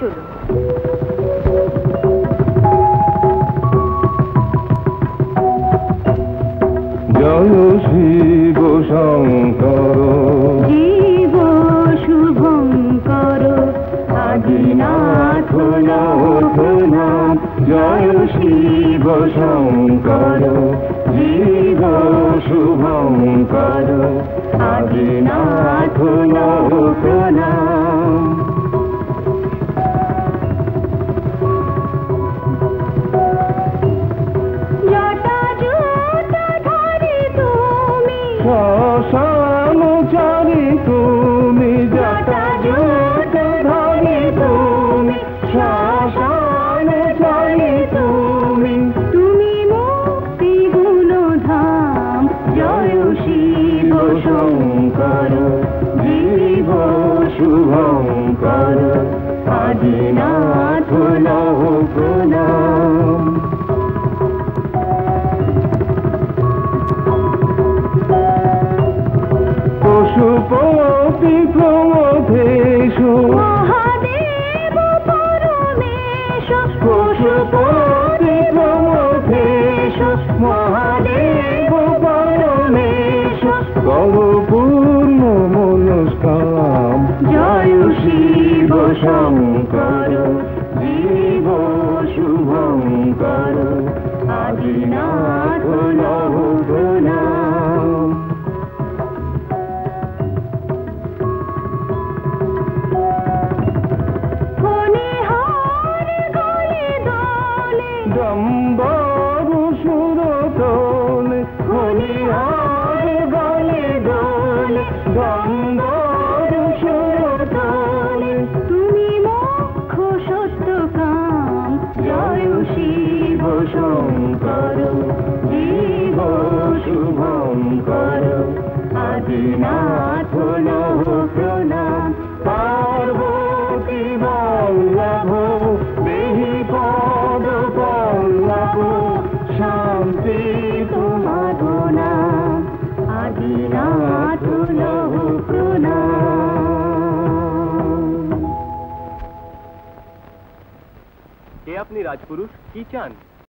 চলুন। জয় শিব শঙ্কর জীব শুভঙ্কর আদিনাথ নাম। জয় শিব শঙ্কর জীব শুভঙ্কর আদিনাথ নাম। শ্মশানচারী তুমি জটা জট ধরি তুমি, শ্মশানচারী তুমি, তুমি মুক্তি গুণধাম। জয় শিব শঙ্কর জীব শুভঙ্কর আদিনাথ নাম। পতি প্রমথেশু মহাদেব পরমেশু, পশুপতি প্রমথেশু মহাদেব পরমেশু কব পূর্ণ মনস্কাম। জয় শিব শঙ্কর জীব শুভঙ্কর আদিনাথ নাম। তুমি মোক্ষ সত্যকাম। জয় শিব শঙ্কর জীব শুভঙ্কর আদিনাথ নাম। পার্বতী বল্লভ দেহি পদ পল্লব শান্তি তোমার নাম। আদিনাথ আপনি রাজপুরুষ কি চান?